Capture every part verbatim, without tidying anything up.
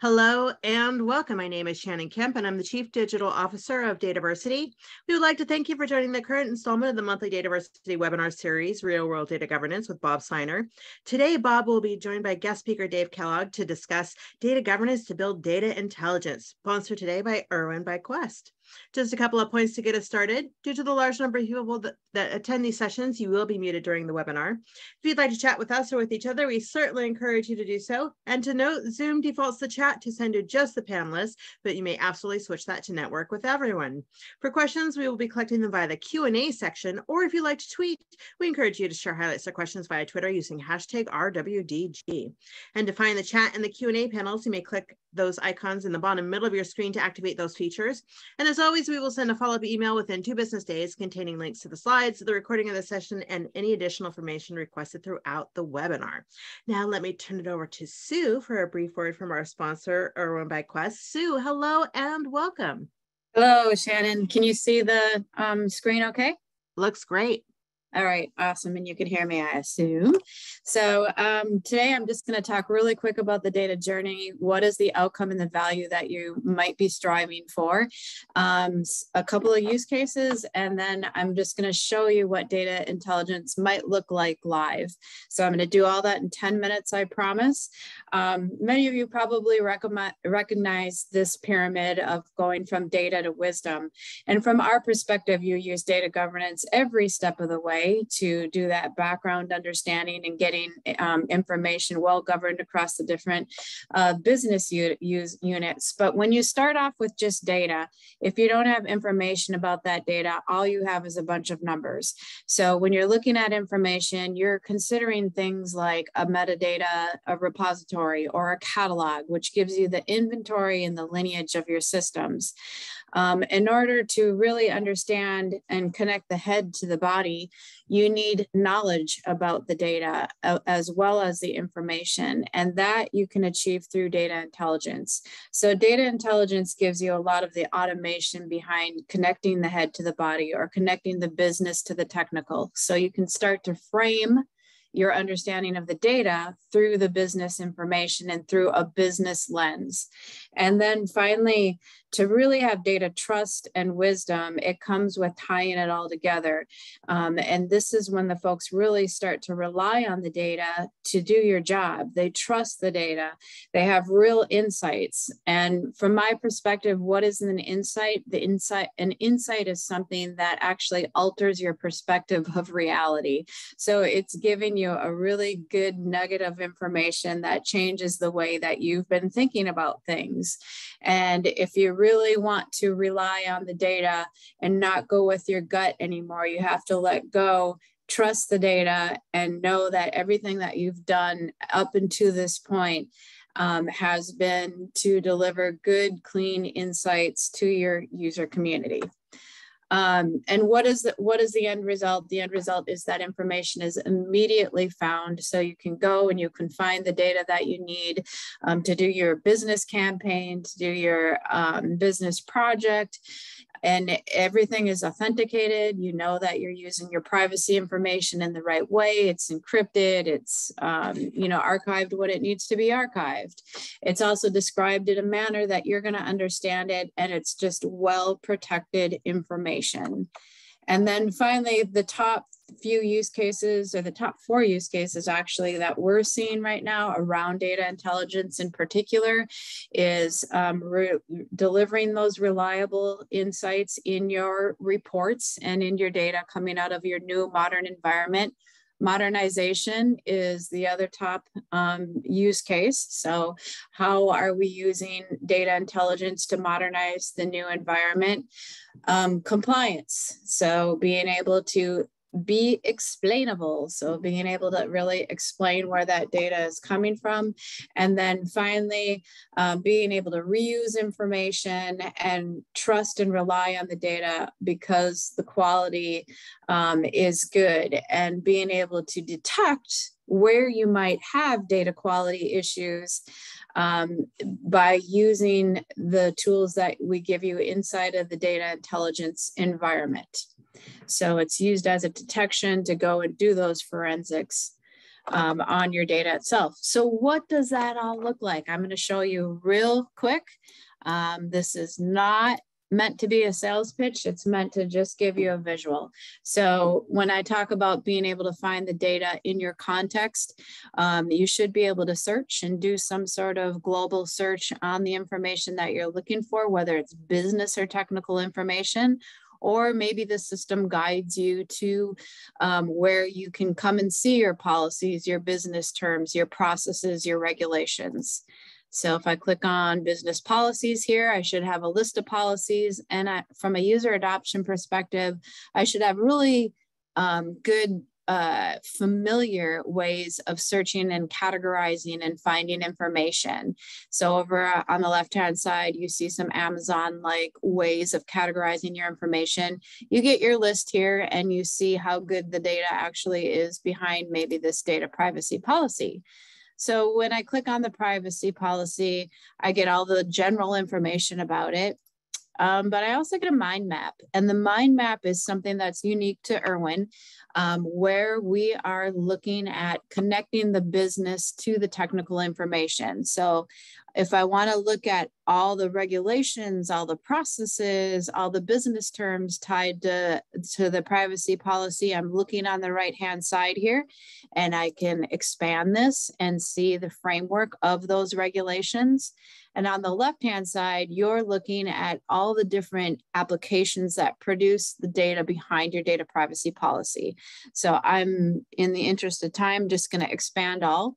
Hello and welcome. My name is Shannon Kemp and I'm the Chief Digital Officer of Dataversity. We would like to thank you for joining the current installment of the monthly Dataversity webinar series, Real World Data Governance with Bob Seiner. Today, Bob will be joined by guest speaker Dave Kellogg to discuss data governance to build data intelligence, sponsored today by Erwin by Quest. Just a couple of points to get us started. Due to the large number of people that, that attend these sessions, you will be muted during the webinar. If you'd like to chat with us or with each other, we certainly encourage you to do so. And to note, Zoom defaults the chat to send to just the panelists, but you may absolutely switch that to network with everyone. For questions, we will be collecting them via the Q and A section, or if you'd like to tweet, we encourage you to share highlights or questions via Twitter using hashtag R W D G. And to find the chat and the Q and A panels, you may click those icons in the bottom middle of your screen to activate those features. And as always, we will send a follow-up email within two business days containing links to the slides, the recording of the session, and any additional information requested throughout the webinar. Now, let me turn it over to Sue for a brief word from our sponsor, Erwin by Quest. Sue, hello and welcome. Hello, Shannon. Can you see the um, screen okay? Looks great. All right, awesome, and you can hear me, I assume. So um, today I'm just gonna talk really quick about the data journey. What is the outcome and the value that you might be striving for? Um, a couple of use cases, and then I'm just gonna show you what data intelligence might look like live. So I'm gonna do all that in ten minutes, I promise. Um, many of you probably recognize this pyramid of going from data to wisdom. And from our perspective, you use data governance every step of the way to do that background understanding and getting um, information well governed across the different uh, business use units. But when you start off with just data, if you don't have information about that data, all you have is a bunch of numbers. So when you're looking at information, you're considering things like a metadata, a repository, or a catalog, which gives you the inventory and the lineage of your systems. Um, in order to really understand and connect the head to the body, you need knowledge about the data uh, as well as the information, and that you can achieve through data intelligence. So data intelligence gives you a lot of the automation behind connecting the head to the body or connecting the business to the technical. So you can start to frame your understanding of the data through the business information and through a business lens. And then finally, to really have data trust and wisdom, it comes with tying it all together. Um, and this is when the folks really start to rely on the data to do your job. They trust the data. They have real insights. And from my perspective, what is an insight? The insight, an insight is something that actually alters your perspective of reality. So it's giving you a really good nugget of information that changes the way that you've been thinking about things. And if you really really want to rely on the data and not go with your gut anymore, you have to let go, trust the data, and know that everything that you've done up until this point um, has been to deliver good, clean insights to your user community. Um, and what is, the, what is the end result? The end result is that information is immediately found. So you can go and you can find the data that you need um, to do your business campaign, to do your um, business project, and everything is authenticated. You know that you're using your privacy information in the right way. It's encrypted, it's um, you know, archived when it needs to be archived. It's also described in a manner that you're gonna understand it, and it's just well-protected information. And then finally, the top few use cases, or the top four use cases actually that we're seeing right now around data intelligence in particular, is um, delivering those reliable insights in your reports and in your data coming out of your new modern environment. Modernization is the other top um, use case. So how are we using data intelligence to modernize the new environment? Um, compliance, so being able to be explainable, so being able to really explain where that data is coming from. And then finally, um, being able to reuse information and trust and rely on the data because the quality um, is good, and being able to detect where you might have data quality issues um, by using the tools that we give you inside of the data intelligence environment. So it's used as a detection to go and do those forensics. um, on your data itself. So what does that all look like? I'm going to show you real quick. Um, this is not meant to be a sales pitch. It's meant to just give you a visual. So when I talk about being able to find the data in your context, um, you should be able to search and do some sort of global search on the information that you're looking for, whether it's business or technical information, or maybe the system guides you to um, where you can come and see your policies, your business terms, your processes, your regulations. So if I click on business policies here, I should have a list of policies. And I, from a user adoption perspective, I should have really um, good, uh, familiar ways of searching and categorizing and finding information. So over on the left-hand side, you see some Amazon-like ways of categorizing your information. You get your list here and you see how good the data actually is behind maybe this data privacy policy. So when I click on the privacy policy, I get all the general information about it, um, but I also get a mind map. And the mind map is something that's unique to Erwin, um, where we are looking at connecting the business to the technical information. So if I want to look at all the regulations, all the processes, all the business terms tied to, to the privacy policy, I'm looking on the right-hand side here, and I can expand this and see the framework of those regulations. And on the left-hand side, you're looking at all the different applications that produce the data behind your data privacy policy. So I'm, in the interest of time, just going to expand all.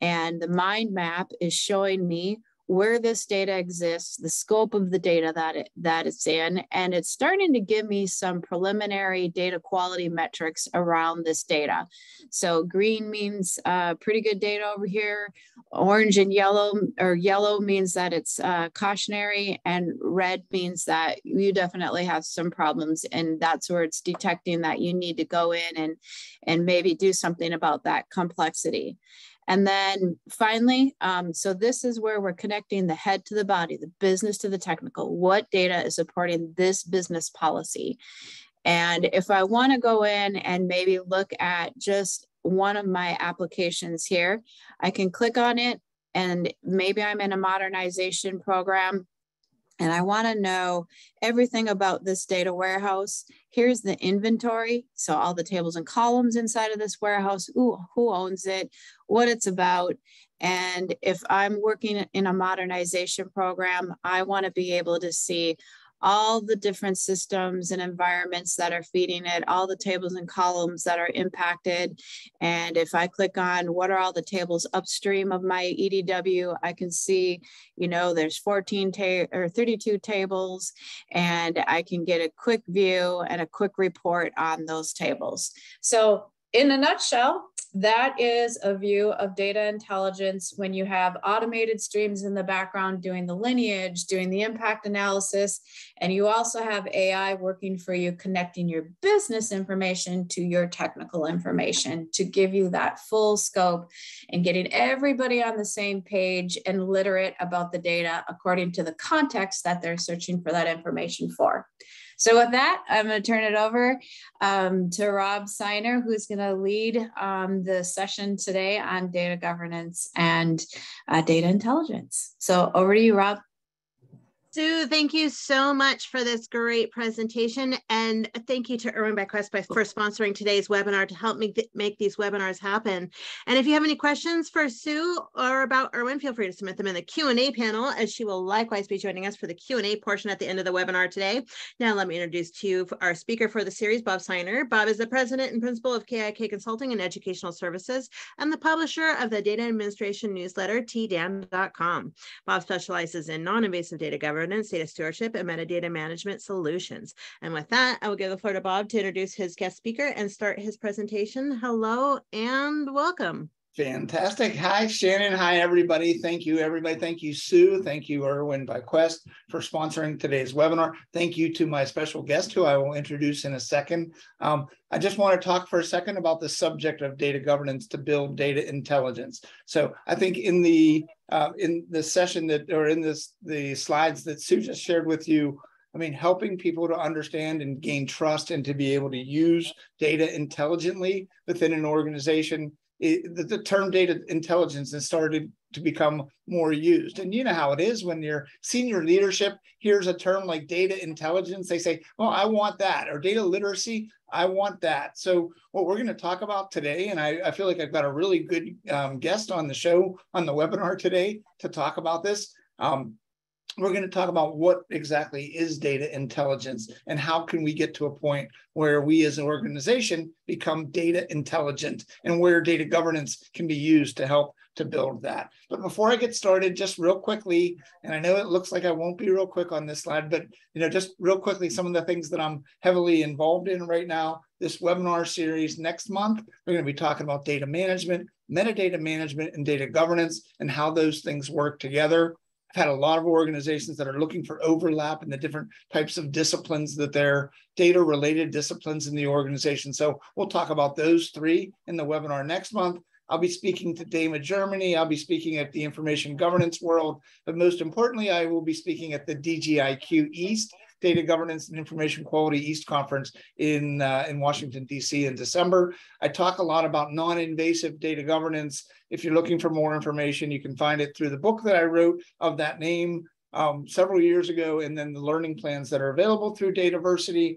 And the mind map is showing me where this data exists, the scope of the data that, it, that it's in, and it's starting to give me some preliminary data quality metrics around this data. So green means uh, pretty good data over here, orange and yellow, or yellow means that it's uh, cautionary, and red means that you definitely have some problems, and that's where it's detecting that you need to go in and, and maybe do something about that complexity. And then finally, um, so this is where we're connecting the head to the body, the business to the technical. What data is supporting this business policy? And if I want to go in and maybe look at just one of my applications here, I can click on it, and maybe I'm in a modernization program, and I want to know everything about this data warehouse. Here's the inventory. So all the tables and columns inside of this warehouse, ooh, who owns it, what it's about. And if I'm working in a modernization program, I want to be able to see all the different systems and environments that are feeding it, all the tables and columns that are impacted. And if I click on what are all the tables upstream of my E D W, I can see, you know, there's fourteen ta- or thirty-two tables, and I can get a quick view and a quick report on those tables. So in a nutshell, that is a view of data intelligence when you have automated streams in the background doing the lineage, doing the impact analysis, and you also have A I working for you, connecting your business information to your technical information to give you that full scope and getting everybody on the same page and literate about the data according to the context that they're searching for that information for. So with that, I'm going to turn it over um, to Bob Seiner, who's going to lead um, the session today on data governance and uh, data intelligence. So over to you, Bob. Sue, thank you so much for this great presentation. And thank you to Erwin by Quest for sponsoring today's webinar to help make, th make these webinars happen. And if you have any questions for Sue or about Erwin, feel free to submit them in the Q and A panel, as she will likewise be joining us for the Q and A portion at the end of the webinar today. Now, let me introduce to you our speaker for the series, Bob Seiner. Bob is the president and principal of K I K Consulting and Educational Services and the publisher of the data administration newsletter, T D A N dot com. Bob specializes in non-invasive data governance, data stewardship, and metadata management solutions. And with that, I will give the floor to Bob to introduce his guest speaker and start his presentation. Hello and welcome. Fantastic. Hi, Shannon. Hi, everybody. Thank you, everybody. Thank you, Sue. Thank you, Erwin by Quest, for sponsoring today's webinar. Thank you to my special guest, who I will introduce in a second. Um, I just want to talk for a second about the subject of data governance to build data intelligence. So I think in the uh, in the session that, or in this the slides that Sue just shared with you, I mean, helping people to understand and gain trust and to be able to use data intelligently within an organization it, the, the term data intelligence has started to become more used. And you know how it is when your senior leadership hears a term like data intelligence, they say, oh, I want that, or data literacy, I want that. So what we're going to talk about today, and I, I feel like I've got a really good um, guest on the show, on the webinar today to talk about this. Um, we're going to talk about what exactly is data intelligence and how can we get to a point where we as an organization become data intelligent and where data governance can be used to help to build that. But before I get started, just real quickly, and I know it looks like I won't be real quick on this slide, but you know, just real quickly, some of the things that I'm heavily involved in right now, this webinar series next month, we're going to be talking about data management, metadata management, and data governance, and how those things work together. I've had a lot of organizations that are looking for overlap in the different types of disciplines that they're data-related disciplines in the organization. So we'll talk about those three in the webinar next month. I'll be speaking to DAMA Germany. I'll be speaking at the Information Governance World. But most importantly, I will be speaking at the D G I Q East, Data Governance and Information Quality East Conference in, uh, in Washington, D C in December. I talk a lot about non-invasive data governance. If you're looking for more information, you can find it through the book that I wrote of that name um, several years ago, and then the learning plans that are available through Dataversity.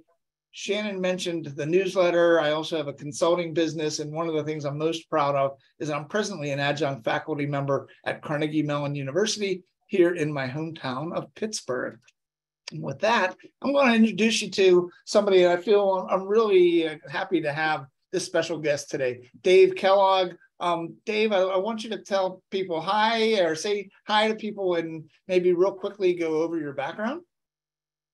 Shannon mentioned the newsletter. I also have a consulting business, and one of the things I'm most proud of is I'm presently an adjunct faculty member at Carnegie Mellon University here in my hometown of Pittsburgh. And with that, I'm going to introduce you to somebody that I feel I'm really happy to have this special guest today, Dave Kellogg. Um, Dave, I, I want you to tell people hi, or say hi to people, and maybe real quickly go over your background.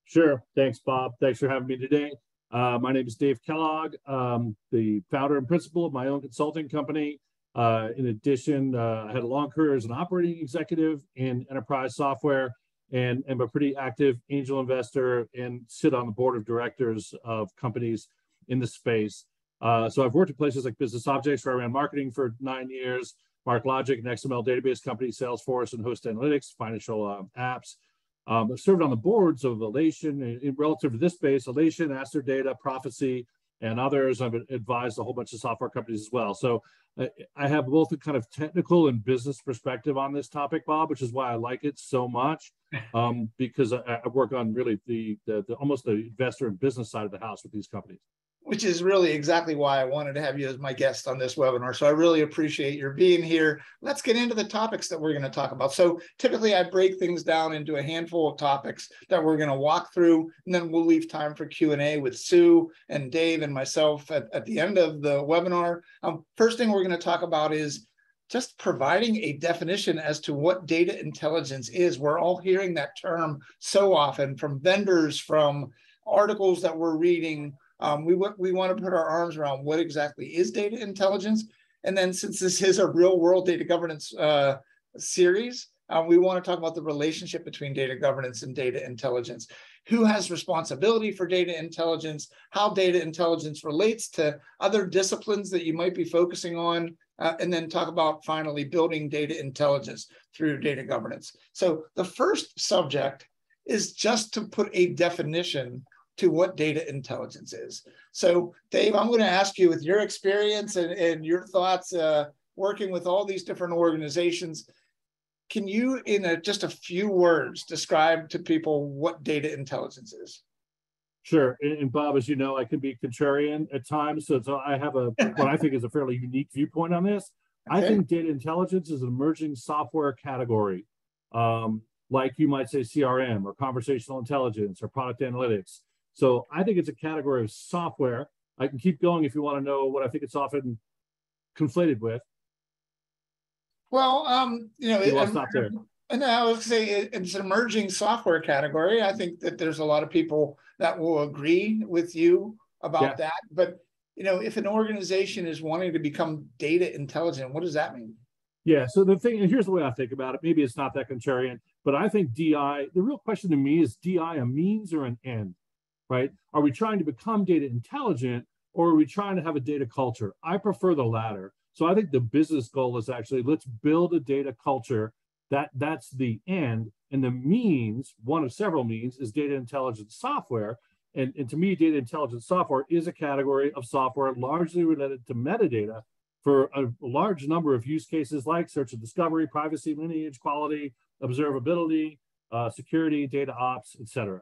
Sure. Thanks, Bob. Thanks for having me today. Uh, my name is Dave Kellogg, um, the founder and principal of my own consulting company. Uh, in addition, uh, I had a long career as an operating executive in enterprise software, and am a pretty active angel investor and sit on the board of directors of companies in the space. Uh, so I've worked at places like Business Objects, where I ran marketing for nine years, MarkLogic, an X M L database company, Salesforce, and Host Analytics, financial um, apps. Um, I've served on the boards of Alation, in, in relative to this space, Alation, Aster Data, Prophecy, and others. I've advised a whole bunch of software companies as well. So I, I have both a kind of technical and business perspective on this topic, Bob, which is why I like it so much, um, because I, I work on really the, the, the almost the investor and business side of the house with these companies. Which is really exactly why I wanted to have you as my guest on this webinar. So I really appreciate your being here. Let's get into the topics that we're going to talk about. So typically I break things down into a handful of topics that we're going to walk through, and then we'll leave time for Q and A with Sue and Dave and myself at, at the end of the webinar. Um, first thing we're going to talk about is just providing a definition as to what data intelligence is. We're all hearing that term so often from vendors, from articles that we're reading. Um, we, we want to put our arms around what exactly is data intelligence. And then since this is a real world data governance uh, series, uh, we want to talk about the relationship between data governance and data intelligence. Who has responsibility for data intelligence? How data intelligence relates to other disciplines that you might be focusing on? Uh, and then talk about finally building data intelligence through data governance. So the first subject is just to put a definition to what data intelligence is. So Dave, I'm going to ask you, with your experience and, and your thoughts uh, working with all these different organizations, can you, in a, just a few words, describe to people what data intelligence is? Sure. And, and Bob, as you know, I can be contrarian at times. So, so I have a what I think is a fairly unique viewpoint on this. Okay. I think data intelligence is an emerging software category, um, like you might say C R M or conversational intelligence or product analytics. So I think it's a category of software. I can keep going if you want to know what I think it's often conflated with. Well, um, you know, it, stop there. No, I would say it, it's an emerging software category. I think that there's a lot of people that will agree with you about yeah. that. But you know, if an organization is wanting to become data intelligent, what does that mean? Yeah. So the thing, and here's the way I think about it. Maybe it's not that contrarian, but I think D I. The real question to me is: D I a means or an end? Right? Are we trying to become data intelligent, or are we trying to have a data culture? I prefer the latter. So I think the business goal is actually, let's build a data culture. That, that's the end. And the means, one of several means, is data intelligence software. And, and to me, data intelligence software is a category of software largely related to metadata for a large number of use cases like search and discovery, privacy, lineage, quality, observability, uh, security, data ops, et cetera.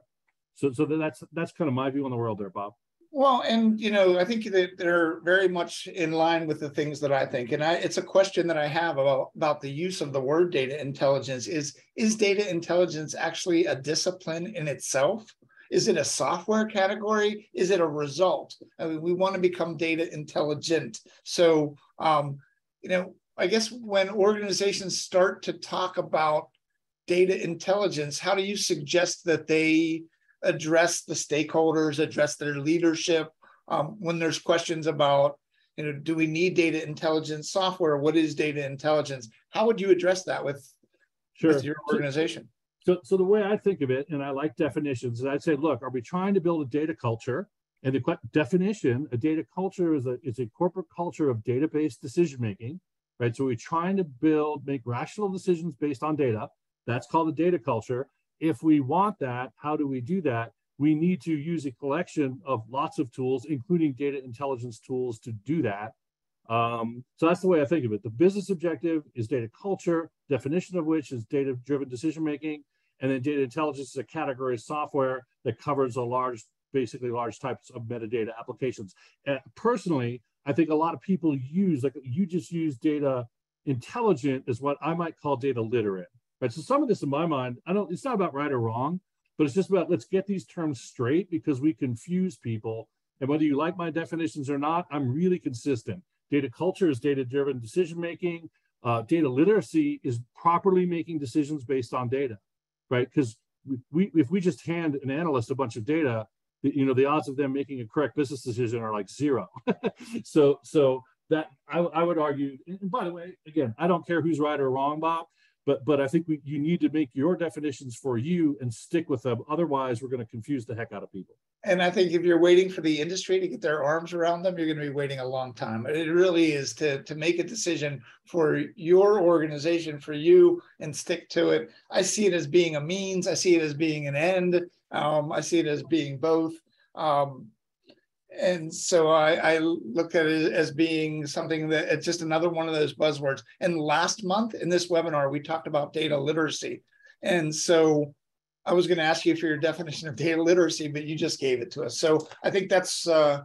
So, so that's, that's kind of my view on the world there, Bob. Well, and, you know, I think that they're very much in line with the things that I think. And I, it's a question that I have about, about the use of the word data intelligence is, is data intelligence actually a discipline in itself? Is it a software category? Is it a result? I mean, we want to become data intelligent. So, um, you know, I guess when organizations start to talk about data intelligence, how do you suggest that they address the stakeholders, address their leadership? Um, when there's questions about, you know, do we need data intelligence software? What is data intelligence? How would you address that with, sure. with your organization? So, so the way I think of it, and I like definitions, is I'd say, look, are we trying to build a data culture? And the definition, a data culture is a, is a corporate culture of database decision-making, right? So we're trying to build, make rational decisions based on data. That's called a data culture. If we want that, how do we do that? We need to use a collection of lots of tools, including data intelligence tools, to do that. Um, so that's the way I think of it. The business objective is data culture, definition of which is data-driven decision-making, and then data intelligence is a category of software that covers a large, basically large types of metadata applications. Uh, personally, I think a lot of people use, like you just use data intelligent is what I might call data literate. Right, so some of this in my mind, I don't, it's not about right or wrong, but it's just about let's get these terms straight because we confuse people. And whether you like my definitions or not, I'm really consistent. Data culture is data-driven decision-making. Uh, data literacy is properly making decisions based on data, right? Because we, if we just hand an analyst a bunch of data, you know, the odds of them making a correct business decision are like zero. so so that I, I would argue, and by the way, again, I don't care who's right or wrong, Bob, But, but I think we, you need to make your definitions for you and stick with them. Otherwise, we're going to confuse the heck out of people. And I think if you're waiting for the industry to get their arms around them, you're going to be waiting a long time. It really is to, to make a decision for your organization, for you, and stick to it. I see it as being a means. I see it as being an end. Um, I see it as being both. Um, And so I, I look at it as being something that it's just another one of those buzzwords. And last month in this webinar, we talked about data literacy. And so I was going to ask you for your definition of data literacy, but you just gave it to us. So I think that's, uh,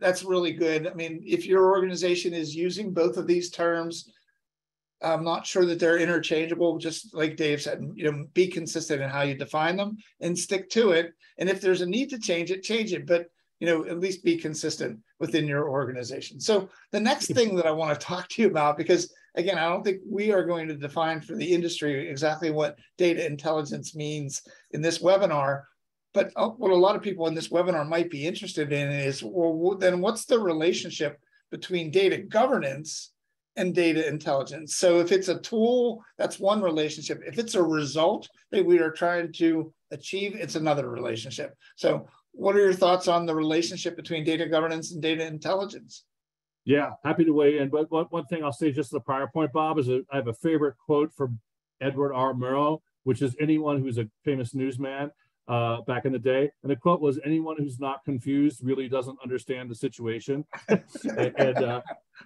that's really good. I mean, if your organization is using both of these terms, I'm not sure that they're interchangeable. Just like Dave said, you know, be consistent in how you define them and stick to it. And if there's a need to change it, change it. But you know, at least be consistent within your organization. So the next thing that I want to talk to you about, because again, I don't think we are going to define for the industry exactly what data intelligence means in this webinar, but what a lot of people in this webinar might be interested in is, well, then what's the relationship between data governance and data intelligence? So if it's a tool, that's one relationship. If it's a result that we are trying to achieve, it's another relationship. So what are your thoughts on the relationship between data governance and data intelligence? Yeah, happy to weigh in. But one, one thing I'll say just to the prior point, Bob, is a, I have a favorite quote from Edward R. Murrow, which is anyone who's a famous newsman uh, back in the day. And the quote was, anyone who's not confused really doesn't understand the situation. and and uh,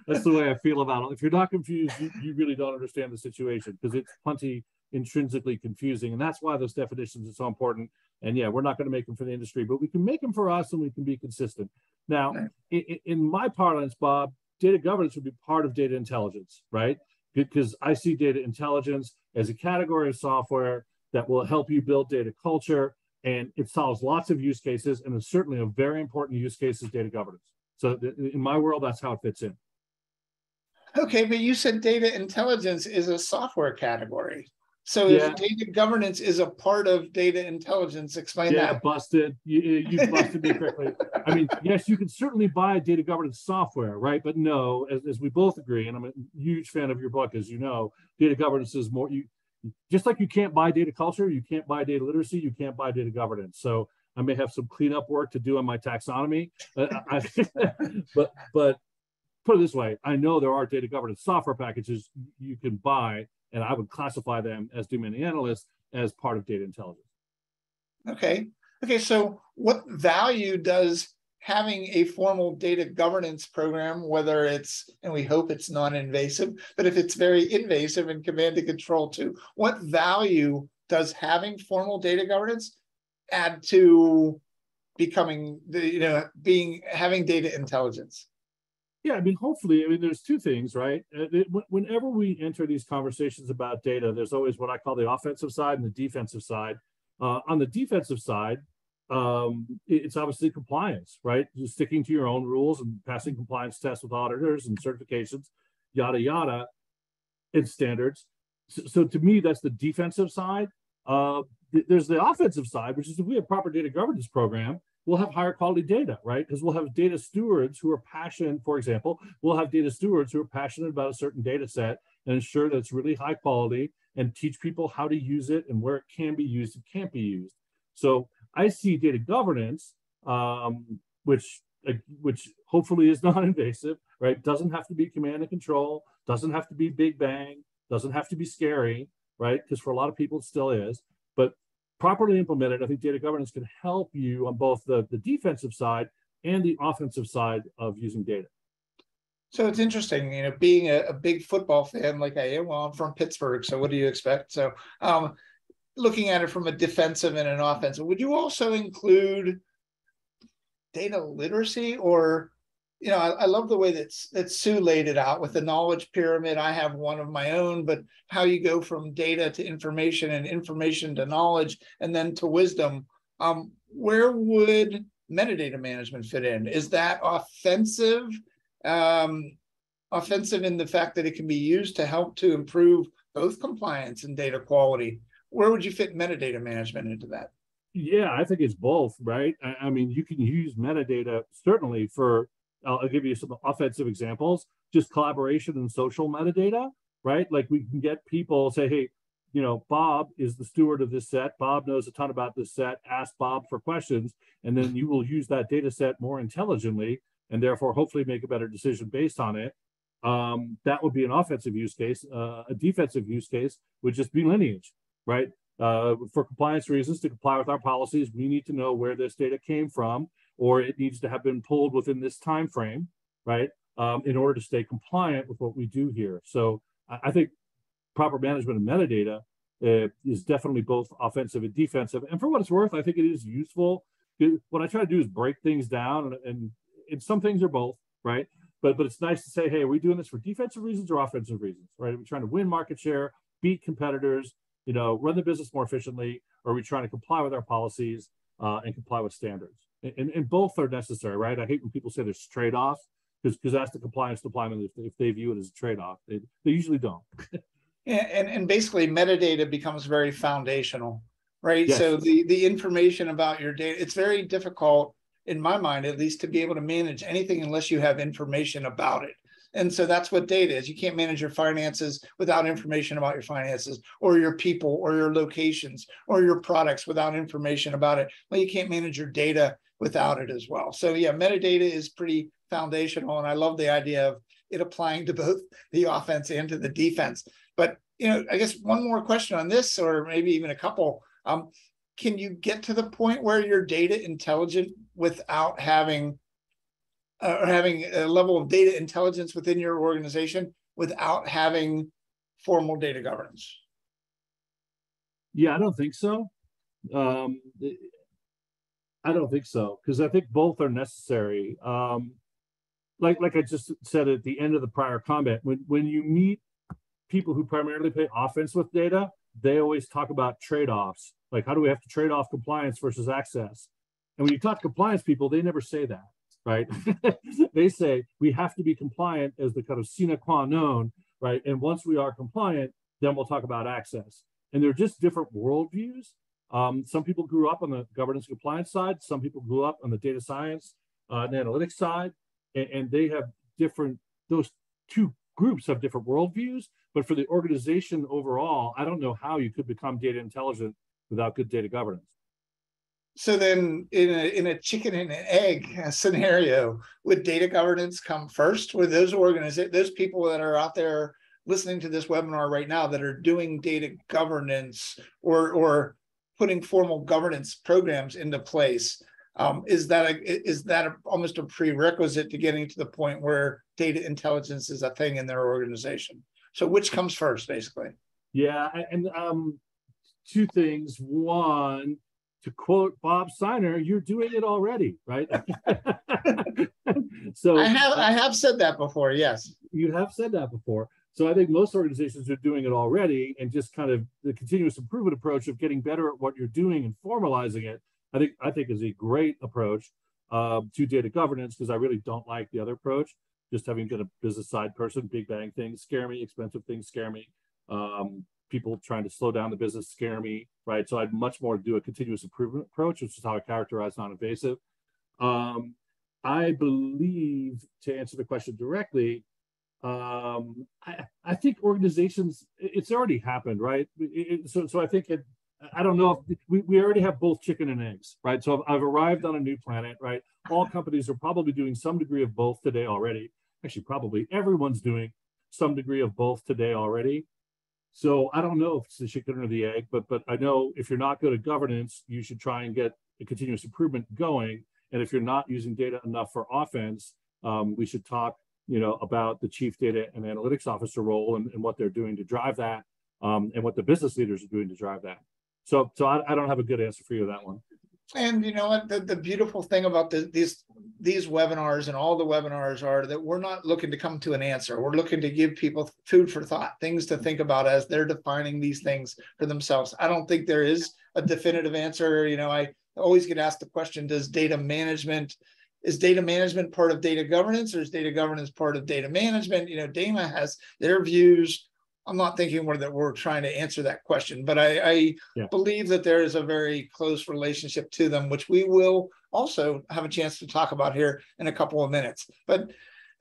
that's the way I feel about it. If you're not confused, you, you really don't understand the situation because it's plenty intrinsically confusing. And that's why those definitions are so important. And yeah, we're not going to make them for the industry, but we can make them for us and we can be consistent. Now, in, in my parlance, Bob, data governance would be part of data intelligence, right? Because I see data intelligence as a category of software that will help you build data culture. And it solves lots of use cases. And it's certainly a very important use case is data governance. So in my world, that's how it fits in. Okay, but you said data intelligence is a software category. So if yeah. data governance is a part of data intelligence, explain yeah, that. Yeah, busted. You, you busted me quickly. I mean, yes, you can certainly buy data governance software, right? But no, as, as we both agree, and I'm a huge fan of your book, as you know, data governance is more, you, just like you can't buy data culture, you can't buy data literacy, you can't buy data governance. So I may have some cleanup work to do on my taxonomy. Uh, I, but, but put it this way, I know there are data governance software packages you can buy, and I would classify them, as do many analysts, as part of data intelligence. Okay. Okay, so what value does having a formal data governance program, whether it's, and we hope it's non-invasive, but if it's very invasive and command and control too, what value does having formal data governance add to becoming, the, you know, being, having data intelligence? Yeah, I mean, hopefully, I mean, there's two things, right? Whenever we enter these conversations about data, there's always what I call the offensive side and the defensive side. Uh, on the defensive side, um, it's obviously compliance, right? Just sticking to your own rules and passing compliance tests with auditors and certifications, yada, yada, and standards. So, so to me, that's the defensive side. Uh, th- there's the offensive side, which is if we have proper data governance program, we'll have higher quality data, right? Because we'll have data stewards who are passionate, for example, we'll have data stewards who are passionate about a certain data set and ensure that it's really high quality and teach people how to use it and where it can be used and can't be used. So I see data governance, um, which, uh, which hopefully is non-invasive, right? Doesn't have to be command and control, doesn't have to be big bang, doesn't have to be scary, right? Because for a lot of people it still is, but properly implemented, I think data governance can help you on both the, the defensive side and the offensive side of using data. So it's interesting, you know, being a, a big football fan like I am, well, I'm from Pittsburgh, so what do you expect? So um, looking at it from a defensive and an offensive, would you also include data literacy? Or, you know, I, I love the way that, that Sue laid it out with the knowledge pyramid. I have one of my own, but how you go from data to information and information to knowledge and then to wisdom. Um, where would metadata management fit in? Is that offensive? Um, offensive in the fact that it can be used to help to improve both compliance and data quality. Where would you fit metadata management into that? Yeah, I think it's both, right? I, I mean, you can use metadata certainly for, I'll give you some offensive examples, just collaboration and social metadata, right? Like we can get people say, hey, you know, Bob is the steward of this set. Bob knows a ton about this set. Ask Bob for questions, and then you will use that data set more intelligently and therefore hopefully make a better decision based on it. Um, that would be an offensive use case. Uh, a defensive use case would just be lineage, right? Uh, for compliance reasons, to comply with our policies, we need to know where this data came from, or it needs to have been pulled within this time frame, right? Um, in order to stay compliant with what we do here. So I think proper management of metadata uh, is definitely both offensive and defensive. And for what it's worth, I think it is useful. What I try to do is break things down, and, and, and some things are both, right? But but it's nice to say, hey, are we doing this for defensive reasons or offensive reasons, right? Are we trying to win market share, beat competitors, you know, run the business more efficiently? Or are we trying to comply with our policies uh, and comply with standards? And, and both are necessary, right? I hate when people say there's trade-offs, because because that's the compliance deployment. If, if they view it as a trade-off, they, they usually don't. Yeah, and, and basically metadata becomes very foundational, right? Yes. So the, the information about your data, it's very difficult in my mind, at least, to be able to manage anything unless you have information about it. And so that's what data is. You can't manage your finances without information about your finances, or your people, or your locations, or your products without information about it. Well, you can't manage your data without it as well. So yeah, metadata is pretty foundational. And I love the idea of it applying to both the offense and to the defense. But, you know, I guess one more question on this, or maybe even a couple. Um, can you get to the point where you're data intelligent without having or uh, having a level of data intelligence within your organization without having formal data governance? Yeah, I don't think so. Um, I don't think so, because I think both are necessary. Um, like like I just said at the end of the prior comment, when, when you meet people who primarily play offense with data, they always talk about trade-offs. Like, how do we have to trade off compliance versus access? And when you talk to compliance people, they never say that. Right? They say we have to be compliant as the kind of sine qua non, right? And once we are compliant, then we'll talk about access. And they're just different worldviews. Um, some people grew up on the governance compliance side. Some people grew up on the data science uh, and analytics side. And, and they have different, those two groups have different worldviews. But for the organization overall, I don't know how you could become data intelligent without good data governance. So then in a, in a chicken and an egg scenario, would data governance come first? Would those organizations, those people that are out there listening to this webinar right now that are doing data governance or, or putting formal governance programs into place, Um, is that a, is that a, almost a prerequisite to getting to the point where data intelligence is a thing in their organization? So which comes first, basically? Yeah, and um, two things. One, to quote Bob Seiner, "You're doing it already," right? So I have I have said that before. Yes, you have said that before. So I think most organizations are doing it already, and just kind of the continuous improvement approach of getting better at what you're doing and formalizing it, I think I think is a great approach uh, to data governance, because I really don't like the other approach. Just having been a business side person, big bang things scare me, expensive things scare me. Um, people trying to slow down the business scare me, right? So I'd much more do a continuous improvement approach, which is how I characterize non-invasive. Um, I believe, to answer the question directly, um, I, I think organizations, it's already happened, right? It, it, so, so I think, it, I don't know, if we, we already have both chicken and eggs, right? So I've, I've arrived on a new planet, right? All companies are probably doing some degree of both today already. Actually, probably everyone's doing some degree of both today already. So I don't know if it's the chicken or the egg, but but I know if you're not good at governance, you should try and get a continuous improvement going. And if you're not using data enough for offense, um, we should talk, you know, about the chief data and analytics officer role and, and what they're doing to drive that, um, and what the business leaders are doing to drive that. So so I, I don't have a good answer for you on that one. And you know what, the, the beautiful thing about the, these these webinars and all the webinars are that we're not looking to come to an answer. We're looking to give people food for thought, things to think about as they're defining these things for themselves. I don't think there is a definitive answer. You know, I always get asked the question, does data management, is data management part of data governance, or is data governance part of data management? You know, DAMA has their views. I'm not thinking we're, that we're trying to answer that question, but I, I yeah. believe that there is a very close relationship to them, which we will also have a chance to talk about here in a couple of minutes. But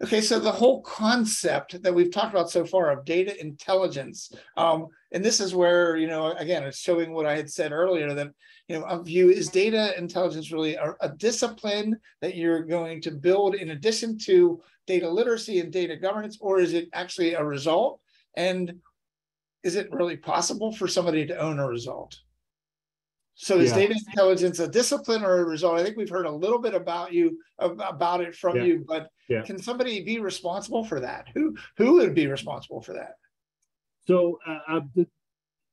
okay, so the whole concept that we've talked about so far of data intelligence, um, and this is where, you know, again, it's showing what I had said earlier that, you know, a view is data intelligence really a, a discipline that you're going to build in addition to data literacy and data governance, or is it actually a result? And is it really possible for somebody to own a result? So is yeah. data intelligence a discipline or a result? I think we've heard a little bit about you about it from yeah. you, but yeah. can somebody be responsible for that? Who who would be responsible for that? So uh,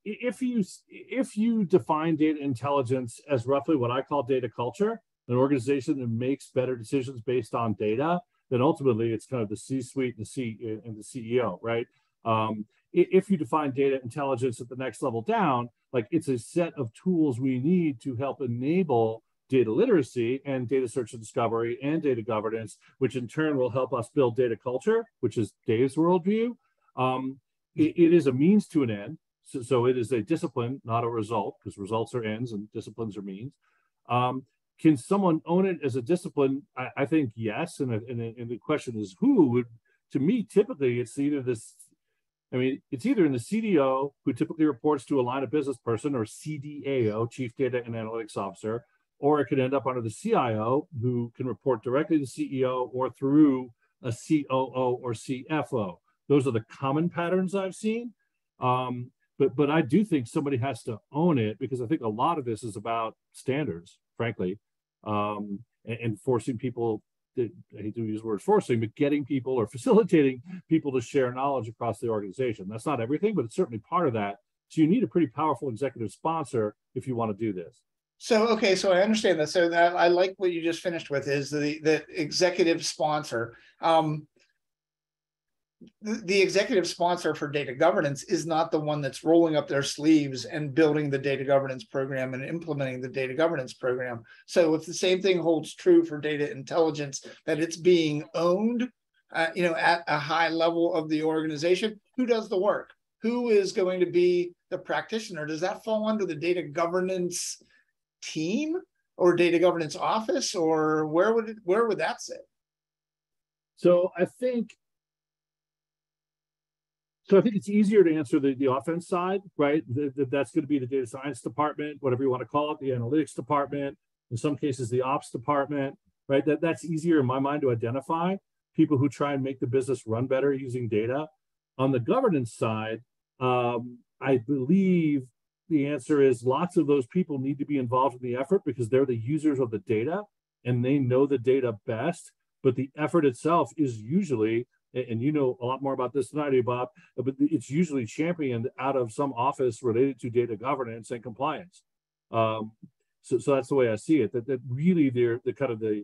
if you if you define data intelligence as roughly what I call data culture, an organization that makes better decisions based on data, then ultimately it's kind of the C-suite and the C and the C E O, right? Um, if you define data intelligence at the next level down, like it's a set of tools we need to help enable data literacy and data search and discovery and data governance, which in turn will help us build data culture, which is Dave's worldview. Um, it, it is a means to an end. So, so it is a discipline, not a result, because results are ends and disciplines are means. Um, can someone own it as a discipline? I, I think yes. And, and, and the question is who would, to me, typically it's either this, I mean, it's either in the C D O, who typically reports to a line of business person, or C D A O, Chief Data and Analytics Officer, or it could end up under the C I O, who can report directly to the C E O or through a C O O or C F O. Those are the common patterns I've seen. Um, but, but I do think somebody has to own it, because I think a lot of this is about standards, frankly, um, and, and forcing people. I hate to use the word forcing, but getting people or facilitating people to share knowledge across the organization. That's not everything, but it's certainly part of that. So you need a pretty powerful executive sponsor if you want to do this. So, okay, so I understand that. So that, I like what you just finished with is the, the executive sponsor. Um, the, the executive sponsor for data governance is not the one that's rolling up their sleeves and building the data governance program and implementing the data governance program. So if the same thing holds true for data intelligence, that it's being owned, uh, you know, at a high level of the organization, who does the work? Who is going to be the practitioner? Does that fall under the data governance team or data governance office, or where would it, where would that sit? So I think So I think it's easier to answer the, the offense side, right? The, the, that's going to be the data science department, whatever you want to call it, the analytics department, in some cases, the ops department, right? That, that's easier in my mind to identify people who try and make the business run better using data. On the governance side, um, I believe the answer is lots of those people need to be involved in the effort because they're the users of the data and they know the data best. But the effort itself is usually, and you know a lot more about this than I do, Bob, but it's usually championed out of some office related to data governance and compliance. Um, so, so that's the way I see it, that, that really they're the kind of the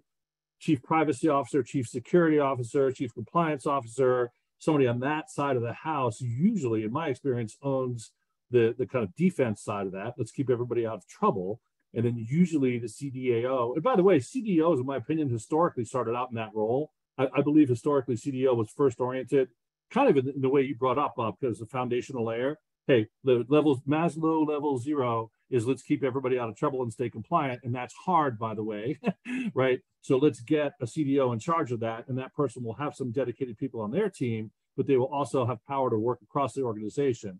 chief privacy officer, chief security officer, chief compliance officer, somebody on that side of the house usually, in my experience, owns the, the kind of defense side of that. Let's keep everybody out of trouble. And then usually the C D A O, and by the way, C D Os, in my opinion, historically started out in that role. I, I believe historically C D O was first oriented, kind of in the, in the way you brought up, Bob, because the foundational layer, hey, the levels, Maslow level zero is let's keep everybody out of trouble and stay compliant. And that's hard, by the way, right? So let's get a C D O in charge of that. And that person will have some dedicated people on their team, but they will also have power to work across the organization.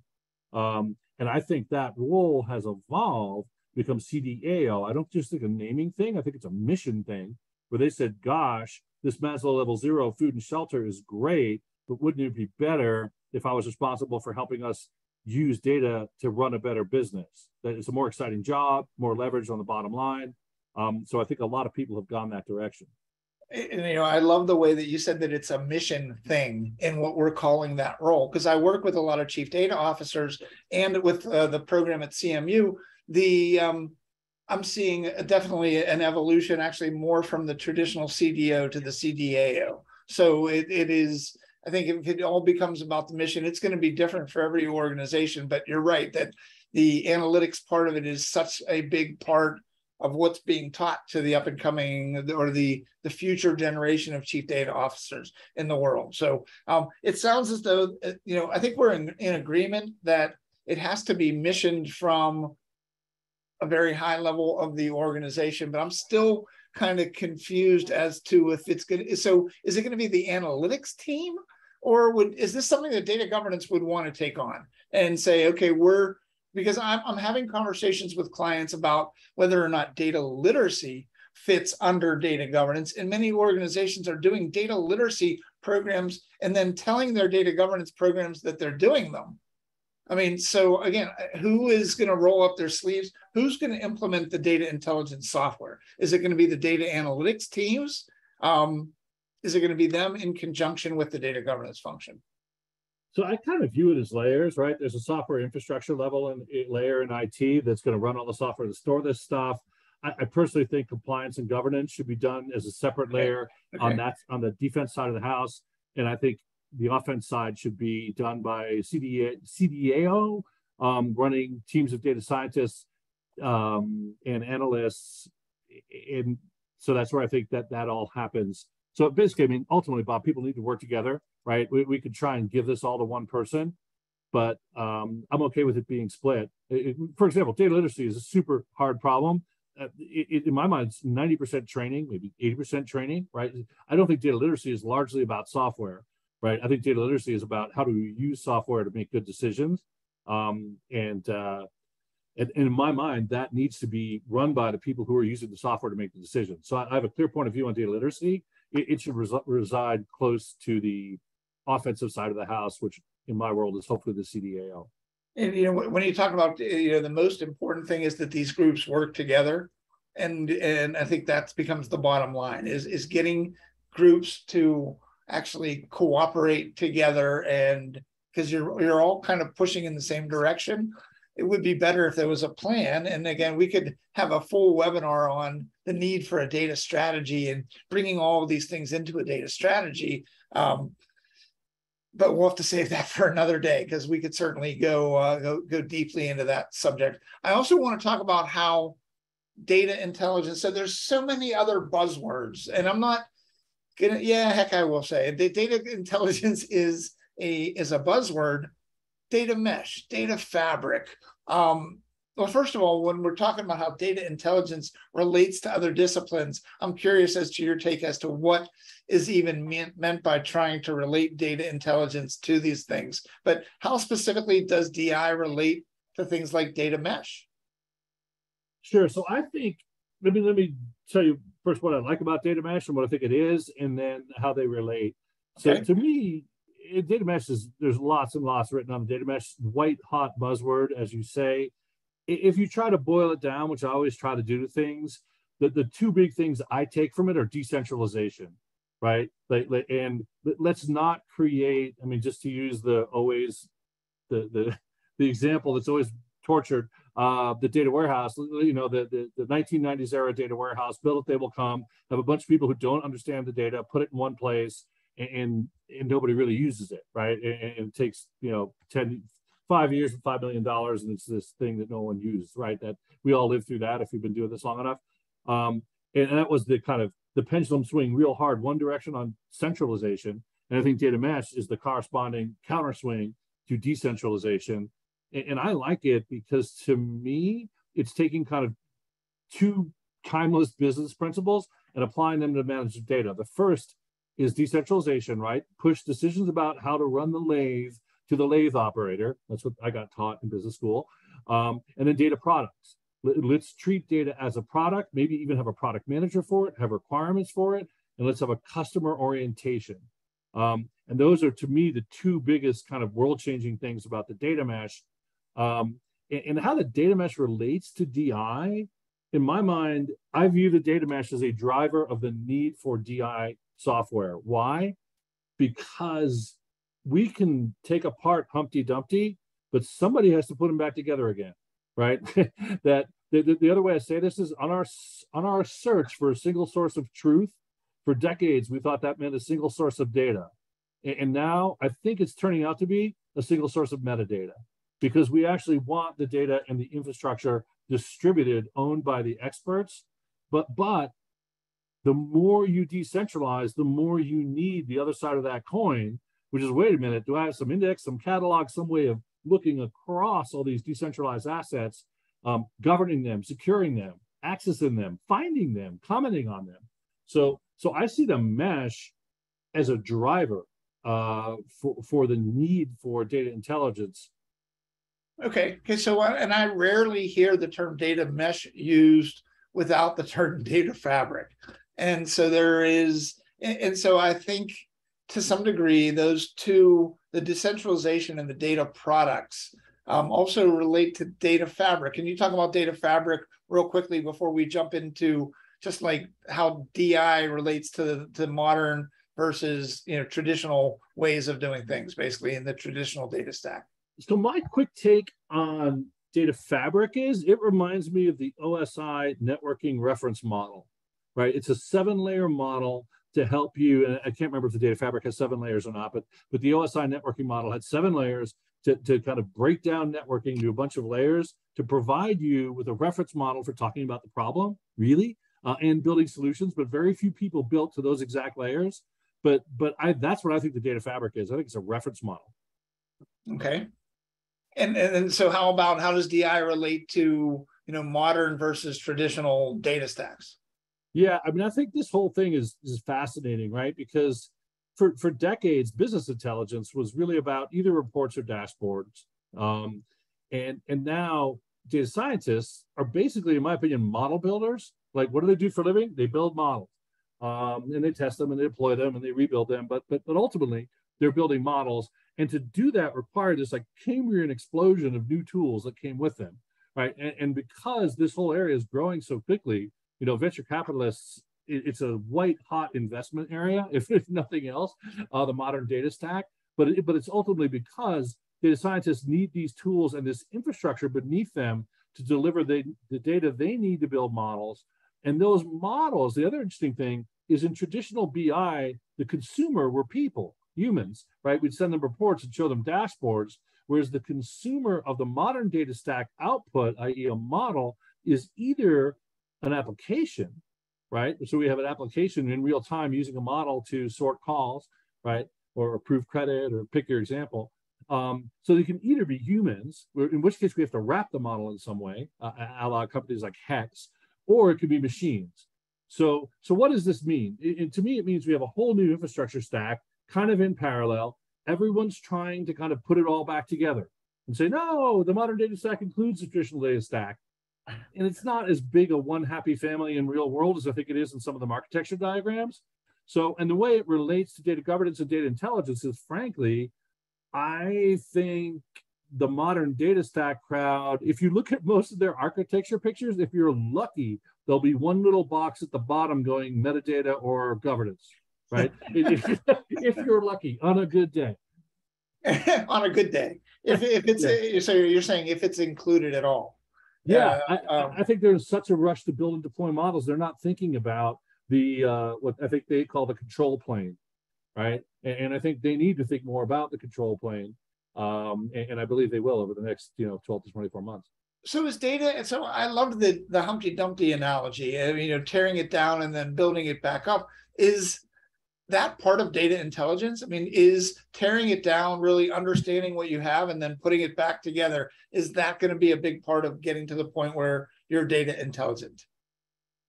Um, and I think that role has evolved, become C D A O. I don't just think a naming thing. I think it's a mission thing where they said, gosh, this Maslow level zero food and shelter is great, but wouldn't it be better if I was responsible for helping us use data to run a better business? That it's a more exciting job, more leverage on the bottom line. Um, so I think a lot of people have gone that direction. And, you know, I love the way that you said that it's a mission thing in what we're calling that role, because I work with a lot of chief data officers and with uh, the program at C M U. The um, I'm seeing definitely an evolution, actually more from the traditional C D O to the C D A O. So it, it is, I think if it all becomes about the mission, it's going to be different for every organization. But you're right that the analytics part of it is such a big part of what's being taught to the up and coming or the, the future generation of chief data officers in the world. So um, it sounds as though, you know, I think we're in, in agreement that it has to be missioned from a very high level of the organization, but I'm still kind of confused as to if it's going to, so is it going to be the analytics team, or would, is this something that data governance would want to take on and say, okay, we're, because I'm, I'm having conversations with clients about whether or not data literacy fits under data governance. And many organizations are doing data literacy programs and then telling their data governance programs that they're doing them. I mean, so again, who is going to roll up their sleeves? Who's going to implement the data intelligence software? Is it going to be the data analytics teams? Um, is it going to be them in conjunction with the data governance function? So I kind of view it as layers, right? There's a software infrastructure level and layer in I T that's going to run all the software to store this stuff. I, I personally think compliance and governance should be done as a separate layer okay. on that, on the defense side of the house. And I think the offense side should be done by C D A O, um, running teams of data scientists um, and analysts. And so that's where I think that that all happens. So basically, I mean, ultimately, Bob, people need to work together, right? We, we could try and give this all to one person, but um, I'm okay with it being split. It, it, for example, data literacy is a super hard problem. Uh, it, it, in my mind, it's ninety percent training, maybe eighty percent training, right? I don't think data literacy is largely about software. Right, I think data literacy is about how do we use software to make good decisions, um, and, uh, and and in my mind, that needs to be run by the people who are using the software to make the decisions. So I, I have a clear point of view on data literacy. It, it should res reside close to the offensive side of the house, which in my world is hopefully the C D A O. And you know, when you talk about, you know, the most important thing is that these groups work together, and and I think that becomes the bottom line is is getting groups to actually cooperate together, and because you're you're all kind of pushing in the same direction. It would be better if there was a plan. And again, we could have a full webinar on the need for a data strategy and bringing all of these things into a data strategy. Um, but we'll have to save that for another day because we could certainly go, uh, go go deeply into that subject. I also want to talk about how data intelligence. So there's so many other buzzwords, and I'm not. Yeah, heck, I will say the data intelligence is a is a buzzword. Data mesh, data fabric. Um, well, first of all, when we're talking about how data intelligence relates to other disciplines, I'm curious as to your take as to what is even meant meant by trying to relate data intelligence to these things. But how specifically does D I relate to things like data mesh? Sure. So I think let me let me tell you. First, what I like about data mesh and what I think it is, and then how they relate. So okay. to me, data mesh is, there's lots and lots written on the data mesh, white hot buzzword, as you say. if you try to boil it down, which I always try to do to things, the, the two big things I take from it are decentralization, right? Like, and let's not create, I mean, just to use the always, the, the, the example that's always tortured, uh, the data warehouse, you know, the, the, the nineteen nineties era data warehouse, build it, they will come, have a bunch of people who don't understand the data, put it in one place, and and nobody really uses it, right? And, and it takes, you know, ten, five years and five million dollars, and it's this thing that no one uses, right? That we all live through that if you've been doing this long enough. Um, and, and that was the kind of, the pendulum swing real hard, one direction on centralization. And I think data mesh is the corresponding counter swing to decentralization. And, and I like it because to me, it's taking kind of two timeless business principles and applying them to manage the data. The first is decentralization, right? Push decisions about how to run the lathe to the lathe operator. That's what I got taught in business school. Um, and then data products. Let's treat data as a product, maybe even have a product manager for it, have requirements for it, and let's have a customer orientation. Um, and those are, to me, the two biggest kind of world-changing things about the data mesh. Um, and, and how the data mesh relates to D I, in my mind, I view the data mesh as a driver of the need for D I software. Why? Because we can take apart Humpty Dumpty, but somebody has to put them back together again. Right? that the, the other way I say this is on our on our search for a single source of truth, for decades we thought that meant a single source of data, and, and now I think it's turning out to be a single source of metadata, because we actually want the data and the infrastructure distributed, owned by the experts. But but the more you decentralize, the more you need the other side of that coin, which is, wait a minute, do I have some index, some catalog, some way of looking across all these decentralized assets, um, governing them, securing them, accessing them, finding them, commenting on them. So, so I see the mesh as a driver uh, for, for the need for data intelligence. Okay, okay. So, uh, and I rarely hear the term data mesh used without the term data fabric. And so there is, and, and so I think to some degree, those two, the decentralization and the data products, um, also relate to data fabric. Can you talk about data fabric real quickly before we jump into just like how D I relates to, to modern versus, you know, traditional ways of doing things, basically in the traditional data stack? So my quick take on data fabric is it reminds me of the O S I networking reference model, right? It's a seven layer model to help you, and I can't remember if the data fabric has seven layers or not, but, but the O S I networking model had seven layers to, to kind of break down networking to a bunch of layers to provide you with a reference model for talking about the problem, really, uh, and building solutions, but very few people built to those exact layers. But, but I, that's what I think the data fabric is. I think it's a reference model. Okay. And, and, and so how about, how does D I relate to, you know, modern versus traditional data stacks? Yeah, I mean, I think this whole thing is, is fascinating, right? Because for, for decades, business intelligence was really about either reports or dashboards. Um, and, and now data scientists are basically, in my opinion, model builders. Like, what do they do for a living? They build models. Um, and they test them and they deploy them and they rebuild them. But, but, but ultimately, they're building models. And to do that required this like Cambrian explosion of new tools that came with them, right? And, and because this whole area is growing so quickly, you know, venture capitalists, it's a white hot investment area, if, if nothing else, uh, the modern data stack. But, it, but it's ultimately because data scientists need these tools and this infrastructure beneath them to deliver the, the data they need to build models. And those models, the other interesting thing is in traditional B I, the consumer were people, humans, right? We'd send them reports and show them dashboards, whereas the consumer of the modern data stack output, that is a model, is either an application, right? So we have an application in real time using a model to sort calls, right? Or approve credit or pick your example. Um, so they can either be humans, in which case we have to wrap the model in some way, uh, a la companies like Hex, or it could be machines. So, so what does this mean? It, and to me, it means we have a whole new infrastructure stack kind of in parallel. Everyone's trying to kind of put it all back together and say, no, the modern data stack includes the traditional data stack. And it's not as big a one happy family in real world as I think it is in some of the architecture diagrams. So, and the way it relates to data governance and data intelligence is, frankly, I think the modern data stack crowd, if you look at most of their architecture pictures, if you're lucky, there'll be one little box at the bottom going metadata or governance, right? If you're lucky, on a good day. On a good day. If, if it's, yeah. So you're saying if it's included at all. Yeah, uh, I, um, I think there's such a rush to build and deploy models. They're not thinking about the, uh, what I think they call the control plane, right? And, and I think they need to think more about the control plane. Um, and, and I believe they will over the next, you know, twelve to twenty-four months. So is data, and so I loved the, the Humpty Dumpty analogy, I mean, you know, tearing it down and then building it back up. Is that part of data intelligence? I mean, is tearing it down, really understanding what you have and then putting it back together, is that going to be a big part of getting to the point where you're data intelligent?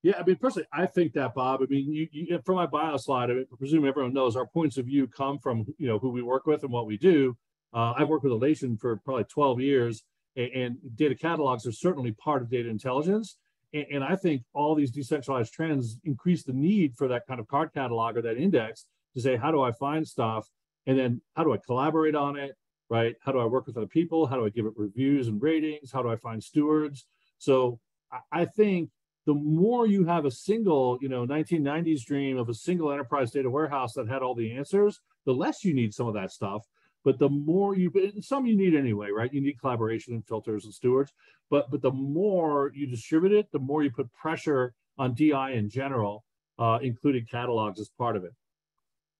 Yeah, I mean, personally, I think that, Bob, I mean, you, you, from my bio slide, I mean, I presume everyone knows our points of view come from, you know, who we work with and what we do. Uh, I've worked with Alation for probably twelve years. And data catalogs are certainly part of data intelligence. And, and I think all these decentralized trends increase the need for that kind of card catalog or that index to say, how do I find stuff? And then how do I collaborate on it, right? How do I work with other people? How do I give it reviews and ratings? How do I find stewards? So I think the more you have a single, you know, nineteen nineties dream of a single enterprise data warehouse that had all the answers, the less you need some of that stuff. But the more you, some you need anyway, right? You need collaboration and filters and stewards, but but the more you distribute it, the more you put pressure on D I in general, uh, including catalogs as part of it.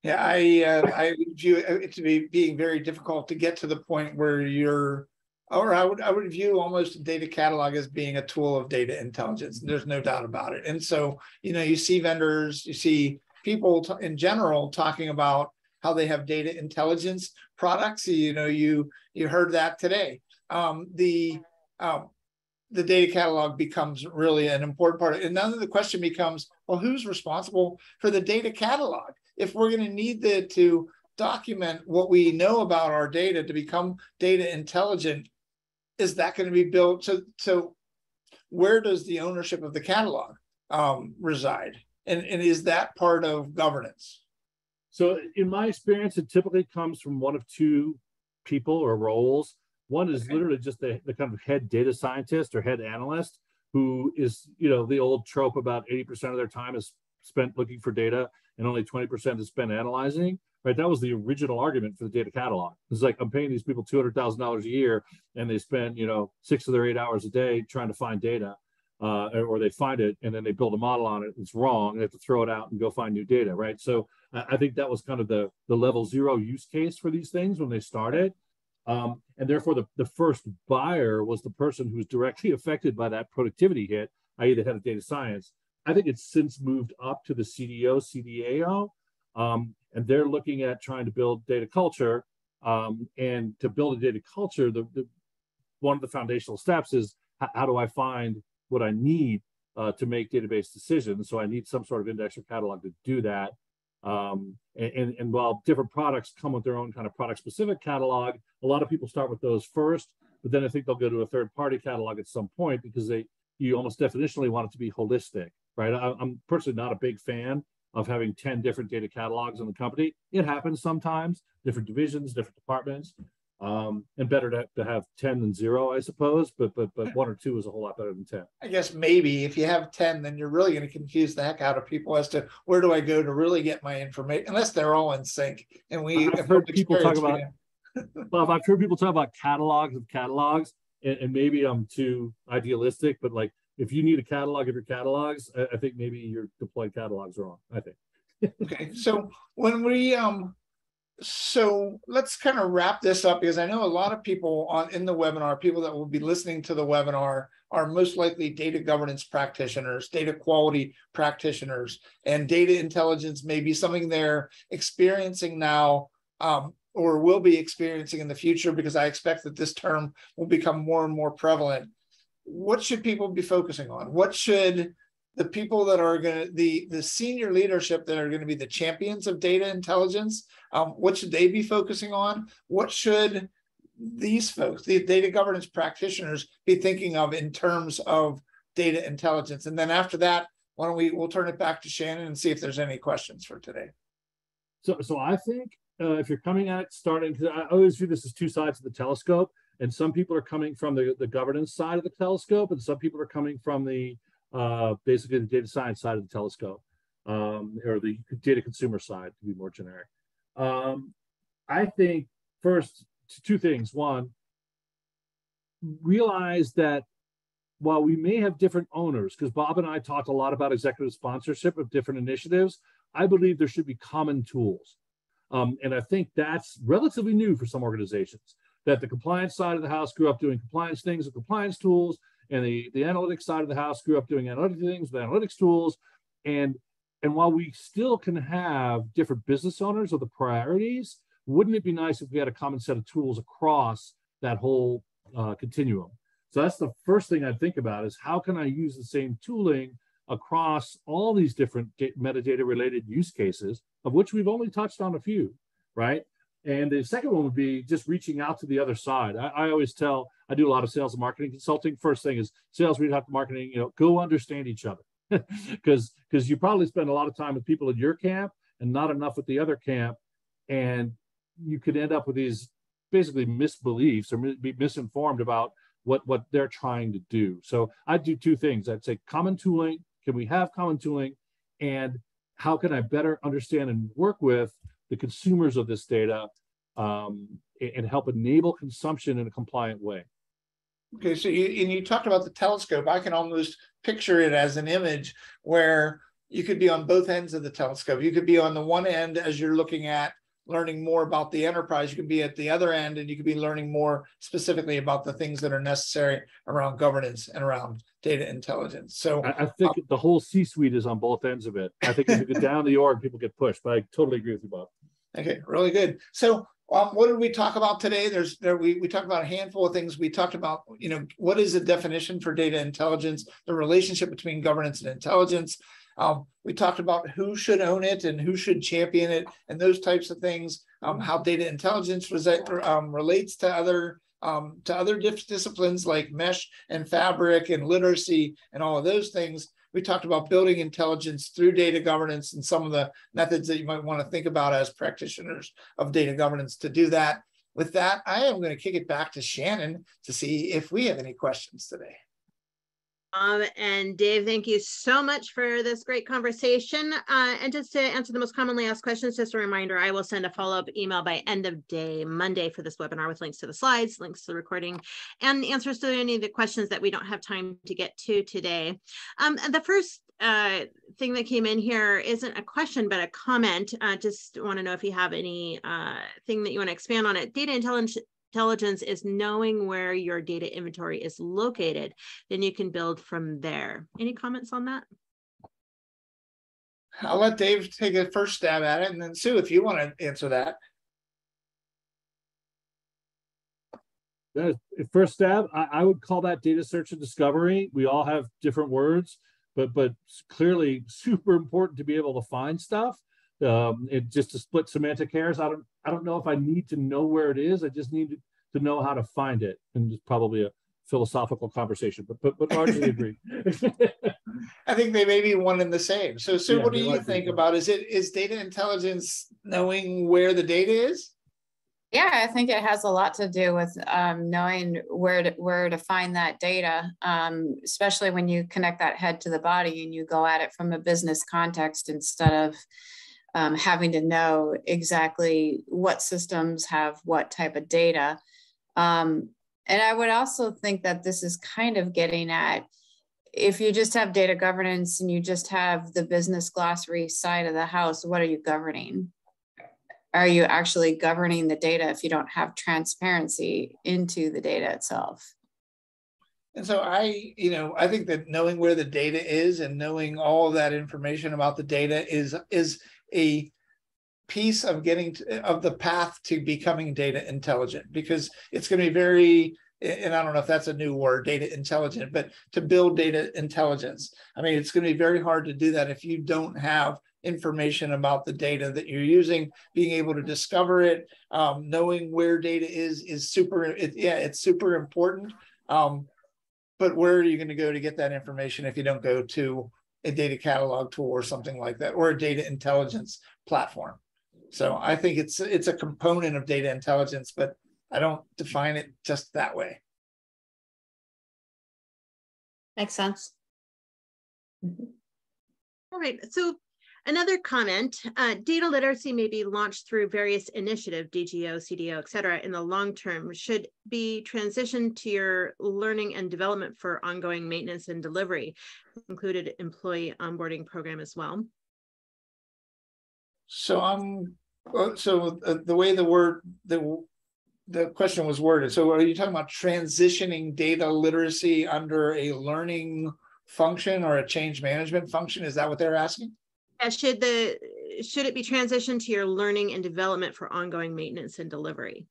Yeah, I uh, I view it to be being very difficult to get to the point where you're, or I would I would view almost a data catalog as being a tool of data intelligence. There's no doubt about it. And so, you know, you see vendors, you see people t- in general talking about how they have data intelligence products. You know, you you heard that today. Um, the um, the data catalog becomes really an important part of it. And now the question becomes, well, who's responsible for the data catalog? If we're going to need the, to document what we know about our data to become data intelligent, is that going to be built? So, so where does the ownership of the catalog um, reside? And, and is that part of governance? So in my experience, it typically comes from one of two people or roles. One is literally just the, the kind of head data scientist or head analyst who is, you know, the old trope about eighty percent of their time is spent looking for data and only twenty percent is spent analyzing, right? That was the original argument for the data catalog. It's like, I'm paying these people two hundred thousand dollars a year and they spend, you know, six of their eight hours a day trying to find data, uh, or they find it and then they build a model on it. It's wrong. They have to throw it out and go find new data, right? So I think that was kind of the, the level zero use case for these things when they started. Um, and therefore, the, the first buyer was the person who was directly affected by that productivity hit, that is the head of data science. I think it's since moved up to the C D O, C D A O, um, and they're looking at trying to build data culture. Um, and to build a data culture, the, the one of the foundational steps is how, how do I find what I need uh, to make database decisions? So I need some sort of index or catalog to do that. Um, and, and, and while different products come with their own kind of product-specific catalog, a lot of people start with those first, but then I think they'll go to a third-party catalog at some point because they you almost definitionally want it to be holistic, right? I, I'm personally not a big fan of having ten different data catalogs in the company. It happens sometimes, different divisions, different departments, um, and better to, to have ten than zero, I suppose, but, but, but one or two is a whole lot better than ten. I guess maybe if you have ten, then you're really going to confuse the heck out of people as to where do I go to really get my information, unless they're all in sync. And we I've heard people talk about, Bob, I've heard people talk about catalogs of catalogs, and, and maybe I'm too idealistic, but like, if you need a catalog of your catalogs, I, I think maybe your deployed catalogs are wrong, I think. Okay, so when we, um, so let's kind of wrap this up, because I know a lot of people on in the webinar, people that will be listening to the webinar are most likely data governance practitioners, data quality practitioners, and data intelligence may be something they're experiencing now um, or will be experiencing in the future, because I expect that this term will become more and more prevalent. What should people be focusing on? What should the people that are going to, the, the senior leadership that are going to be the champions of data intelligence, um, what should they be focusing on? What should these folks, the data governance practitioners, be thinking of in terms of data intelligence? And then after that, why don't we, we'll turn it back to Shannon and see if there's any questions for today. So, so I think uh, if you're coming at it starting, because I always view this as two sides of the telescope. And some people are coming from the, the governance side of the telescope, and some people are coming from the uh, basically the data science side of the telescope, um, or the data consumer side, to be more generic. Um, I think first, two things. One, realize that while we may have different owners, because Bob and I talked a lot about executive sponsorship of different initiatives, I believe there should be common tools. Um, and I think that's relatively new for some organizations, that the compliance side of the house grew up doing compliance things with compliance tools, and the, the analytics side of the house grew up doing analytic things with analytics tools. And, and while we still can have different business owners of the priorities, wouldn't it be nice if we had a common set of tools across that whole uh, continuum? So that's the first thing I'd think about, is how can I use the same tooling across all these different metadata-related use cases, of which we've only touched on a few, right? And the second one would be just reaching out to the other side. I, I always tell, I do a lot of sales and marketing consulting. First thing is sales, we have to marketing, you know, go understand each other. Because because you probably spend a lot of time with people in your camp and not enough with the other camp. And you could end up with these basically misbeliefs or be misinformed about what, what they're trying to do. So I'd do two things. I'd say common tooling. Can we have common tooling? And how can I better understand and work with the consumers of this data um, and help enable consumption in a compliant way? Okay, so you, and you talked about the telescope. I can almost picture it as an image where you could be on both ends of the telescope. You could be on the one end as you're looking at learning more about the enterprise. You could be at the other end and you could be learning more specifically about the things that are necessary around governance and around data intelligence. So I, I think um, the whole C-suite is on both ends of it. I think if you get down the org, people get pushed, but I totally agree with you, Bob. Okay, really good. So um, what did we talk about today? There's there we, we talked about a handful of things. We talked about, you know, what is the definition for data intelligence, the relationship between governance and intelligence. Um, we talked about who should own it and who should champion it and those types of things, um, how data intelligence was, um, relates to other um, to other disciplines like mesh and fabric and literacy and all of those things. We talked about building intelligence through data governance and some of the methods that you might want to think about as practitioners of data governance to do that. With that, I am going to kick it back to Shannon to see if we have any questions today. Um, and Dave, thank you so much for this great conversation. Uh, and just to answer the most commonly asked questions, just a reminder, I will send a follow-up email by end of day Monday for this webinar with links to the slides, links to the recording, and answers to any of the questions that we don't have time to get to today. Um, and the first uh, thing that came in here isn't a question, but a comment. I uh, just want to know if you have any uh, thing that you want to expand on it. Data intelligence. Intelligence is knowing where your data inventory is located, then you can build from there. Any comments on that? I'll let Dave take a first stab at it, and then Sue, if you want to answer that. that is, first stab, I, I would call that data search and discovery. We all have different words, but but clearly super important to be able to find stuff. Um, it just to split semantic hairs. I don't, I don't know if I need to know where it is. I just need to know how to find it. And it's probably a philosophical conversation, but but, but largely agree. I think they may be one and the same. So, Sue, yeah, what do you think about? Is it is data intelligence knowing where the data is? Yeah, I think it has a lot to do with um, knowing where to, where to find that data, um, especially when you connect that head to the body and you go at it from a business context instead of Um, having to know exactly what systems have what type of data. Um, and I would also think that this is kind of getting at, if you just have data governance and you just have the business glossary side of the house, what are you governing? Are you actually governing the data if you don't have transparency into the data itself? And so I, you know, I think that knowing where the data is and knowing all that information about the data is is a piece of getting to, of the path to becoming data intelligent, because it's going to be very, and I don't know if that's a new word, data intelligent, but to build data intelligence. I mean, it's going to be very hard to do that if you don't have information about the data that you're using. Being able to discover it, um, knowing where data is, is super, it, yeah, it's super important. Um, but where are you going to go to get that information if you don't go to a data catalog tool or something like that, or a data intelligence platform? So I think it's it's a component of data intelligence, but I don't define it just that way. Makes sense. Mm-hmm. All right. So another comment, uh, data literacy may be launched through various initiatives, D G O, C D O, et cetera, in the long term, should be transitioned to your learning and development for ongoing maintenance and delivery, included employee onboarding program as well. So I'm, um, so the way the word, the, the question was worded, so are you talking about transitioning data literacy under a learning function or a change management function? Is that what they're asking? Should the should it be transitioned to your learning and development for ongoing maintenance and delivery?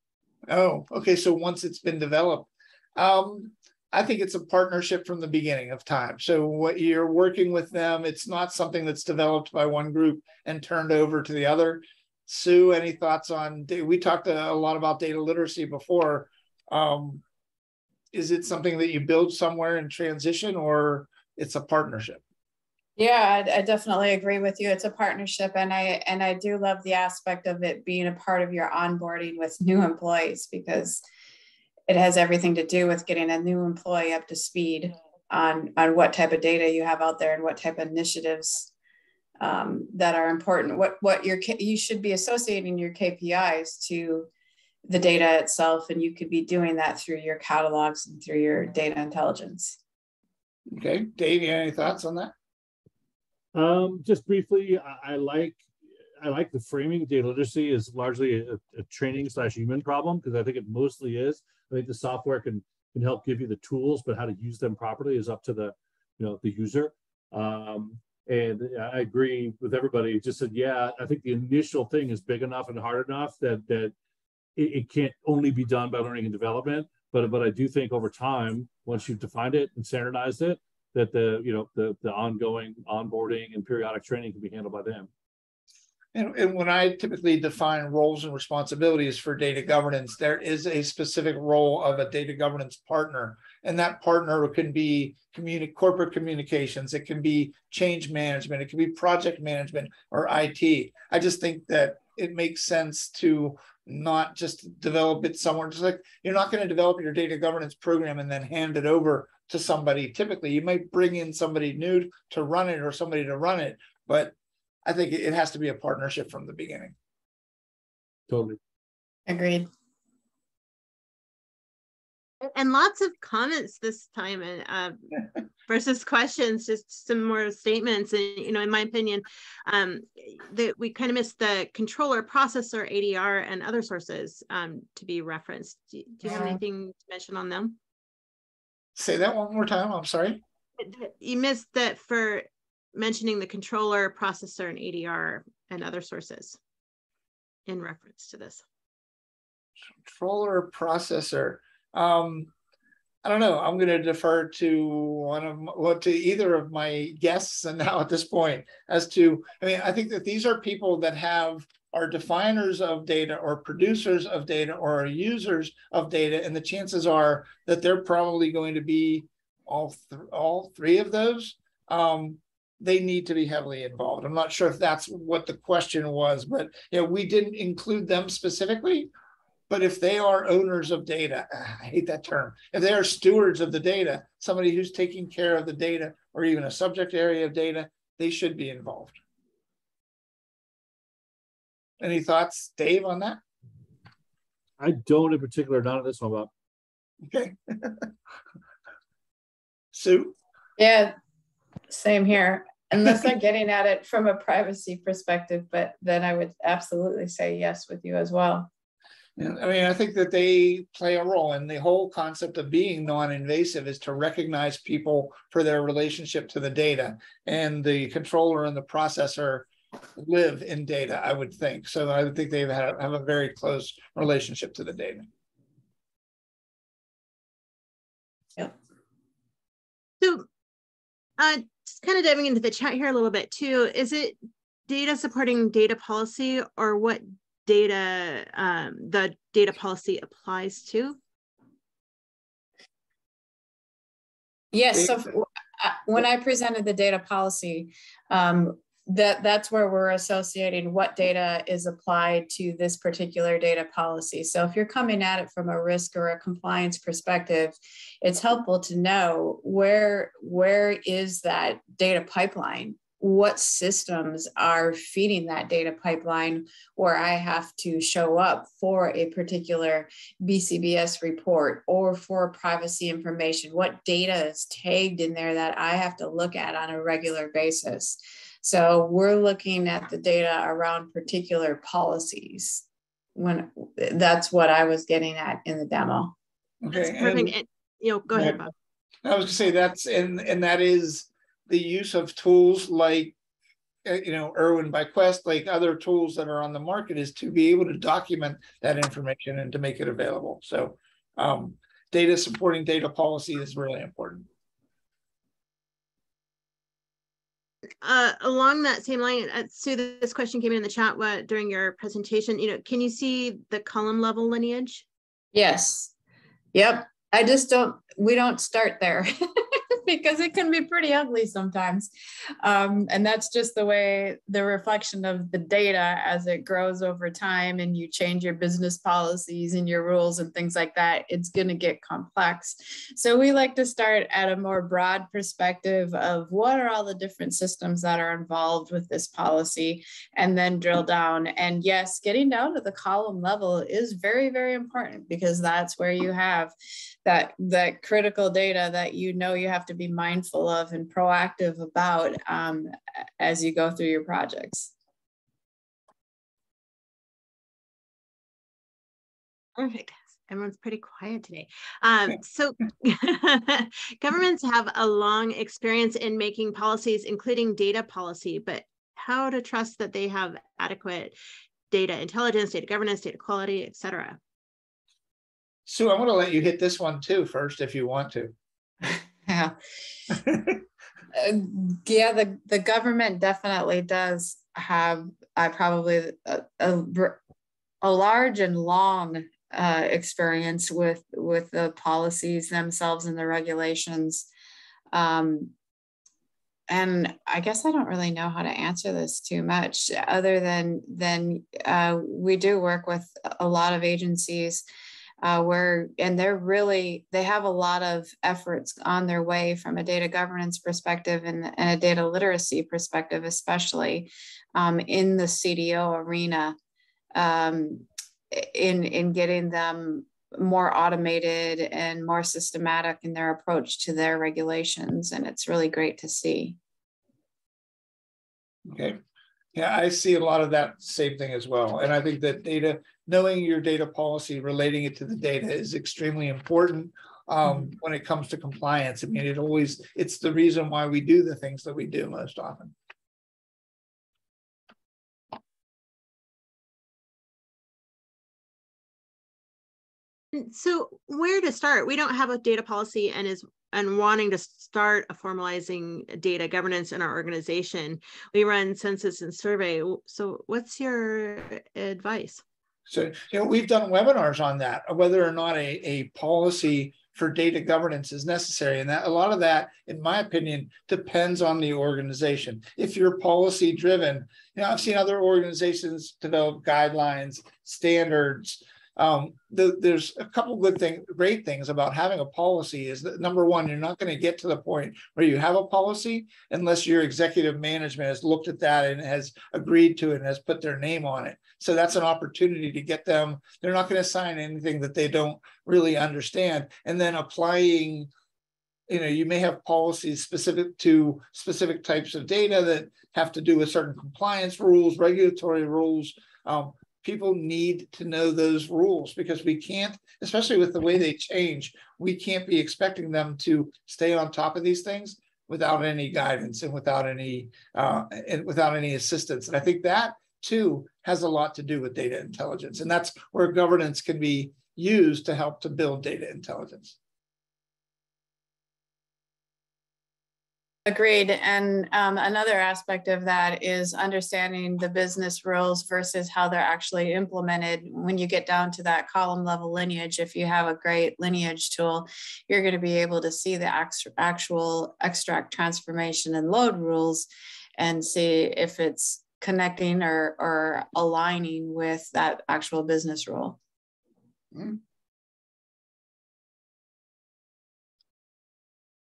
Oh, okay. So once it's been developed, um, I think it's a partnership from the beginning of time. So what you're working with them, it's not something that's developed by one group and turned over to the other. Sue, any thoughts on? We talked a lot about data literacy before. Um, is it something that you build somewhere in transition, or it's a partnership? Yeah, I, I definitely agree with you. It's a partnership, and I and I do love the aspect of it being a part of your onboarding with new employees, because it has everything to do with getting a new employee up to speed on, on what type of data you have out there and what type of initiatives um, that are important. What what your you should be associating your K P Is to the data itself, and you could be doing that through your catalogs and through your data intelligence. Okay, Dave, you have any thoughts on that? Um, just briefly, I, I like I like the framing. Data literacy is largely a, a training slash human problem, because I think it mostly is. I think the software can can help give you the tools, but how to use them properly is up to the you know the user. Um, and I agree with everybody who just said, yeah, I think the initial thing is big enough and hard enough that that it, it can't only be done by learning and development. But but I do think over time, once you've defined it and standardized it, that the you know the the ongoing onboarding and periodic training can be handled by them. And, and when I typically define roles and responsibilities for data governance, there is a specific role of a data governance partner, and that partner can be communi- corporate communications, it can be change management, it can be project management or I T. I just think that it makes sense to not just develop it somewhere. Just like you're not going to develop your data governance program and then hand it over to somebody. Typically, you might bring in somebody new to run it or somebody to run it, but I think it has to be a partnership from the beginning. Totally. Agreed. And lots of comments this time and uh, versus questions, just some more statements. And, you know, in my opinion, um, that we kind of missed the controller, processor, A D R, and other sources um, to be referenced. Do, do you have anything to mention on them? Say that one more time. I'm sorry. You missed that for mentioning the controller, processor, and A D R and other sources in reference to this. Controller, processor. Um, I don't know. I'm going to defer to one of my, well, to either of my guests and now at this point as to, I mean, I think that these are people that have are definers of data or producers of data or users of data. And the chances are that they're probably going to be all, th all three of those. Um, they need to be heavily involved. I'm not sure if that's what the question was, but you know, we didn't include them specifically. But if they are owners of data, I hate that term. If they are stewards of the data, somebody who's taking care of the data or even a subject area of data, they should be involved. Any thoughts, Dave, on that? I don't in particular, not on this one, Bob. Okay. Sue? Yeah, same here. Unless I'm getting at it from a privacy perspective, but then I would absolutely say yes with you as well. Yeah, I mean, I think that they play a role, and the whole concept of being non-invasive is to recognize people for their relationship to the data, and the controller and the processor live in data, I would think. So I would think they have a very close relationship to the data. Yeah. So uh, just kind of diving into the chat here a little bit too, is it data supporting data policy, or what data um, the data policy applies to? Yes, so when I presented the data policy, um, that that's where we're associating what data is applied to this particular data policy. So if you're coming at it from a risk or a compliance perspective, it's helpful to know where, where is that data pipeline? What systems are feeding that data pipeline where I have to show up for a particular B C B S report or for privacy information? What data is tagged in there that I have to look at on a regular basis? So we're looking at the data around particular policies. When that's what I was getting at in the demo. Okay, that's perfect. And, you know, go ahead, Bob. I was going to say that's and and that is the use of tools like, you know, Erwin by Quest, like other tools that are on the market, is to be able to document that information and to make it available. So um, data supporting data policy is really important. Uh, along that same line, uh, Sue, this question came in, in the chat what, during your presentation. You know, can you see the column level lineage? Yes. Yep. I just don't, we don't start there. Because it can be pretty ugly sometimes. Um, and that's just the way, the reflection of the data as it grows over time and you change your business policies and your rules and things like that, it's going to get complex. So we like to start at a more broad perspective of what are all the different systems that are involved with this policy and then drill down. And yes, getting down to the column level is very, very important because that's where you have that, that critical data that you know you have to be mindful of and proactive about um, as you go through your projects. Perfect. Everyone's pretty quiet today. Um, so governments have a long experience in making policies, including data policy, but how to trust that they have adequate data intelligence, data governance, data quality, et cetera. Sue, I want to let you hit this one too first, if you want to. Yeah, uh, yeah. The, the government definitely does have uh, probably a, a, a large and long uh, experience with with the policies themselves and the regulations. Um, and I guess I don't really know how to answer this too much, other than than uh, we do work with a lot of agencies. Uh, where, and they're really, they have a lot of efforts on their way from a data governance perspective and, and a data literacy perspective, especially um, in the C D O arena, um, in, in getting them more automated and more systematic in their approach to their regulations. And it's really great to see. Okay. Yeah, I see a lot of that same thing as well. And I think that data, knowing your data policy, relating it to the data is extremely important um, when it comes to compliance. I mean, it always, it's the reason why we do the things that we do most often. So where to start? We don't have a data policy and is and wanting to start a formalizing data governance in our organization. We run census and survey. So what's your advice? So, you know, we've done webinars on that, whether or not a, a policy for data governance is necessary. And that a lot of that, in my opinion, depends on the organization. If you're policy driven, you know, I've seen other organizations develop guidelines, standards. Um, the, there's a couple good things, great things about having a policy is that number one, you're not going to get to the point where you have a policy unless your executive management has looked at that and has agreed to it and has put their name on it. So that's an opportunity to get them. They're not going to sign anything that they don't really understand. And then applying, you know, you may have policies specific to specific types of data that have to do with certain compliance rules, regulatory rules. Um, People need to know those rules because we can't, especially with the way they change, we can't be expecting them to stay on top of these things without any guidance and without any uh, and without any assistance. And I think that too has a lot to do with data intelligence, and that's where governance can be used to help to build data intelligence. Agreed. And um, another aspect of that is understanding the business rules versus how they're actually implemented. When you get down to that column level lineage, if you have a great lineage tool, you're going to be able to see the actual extract, transformation, and load rules and see if it's connecting or, or aligning with that actual business role. Mm.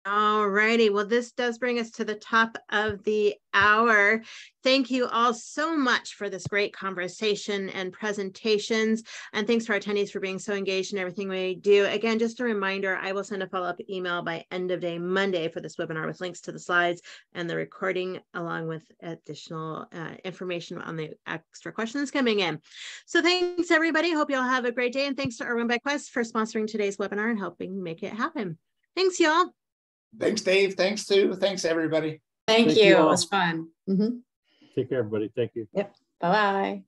All righty. Well, this does bring us to the top of the hour. Thank you all so much for this great conversation and presentations. And thanks to our attendees for being so engaged in everything we do. Again, just a reminder, I will send a follow-up email by end of day Monday for this webinar with links to the slides and the recording, along with additional uh, information on the extra questions coming in. So thanks, everybody. Hope you all have a great day. And thanks to Erwin by Quest for sponsoring today's webinar and helping make it happen. Thanks, y'all. Thanks, Dave. Thanks, Sue. Thanks, everybody. Thank, Thank you. you it was fun. Mm-hmm. Take care, everybody. Thank you. Yep. Bye-bye.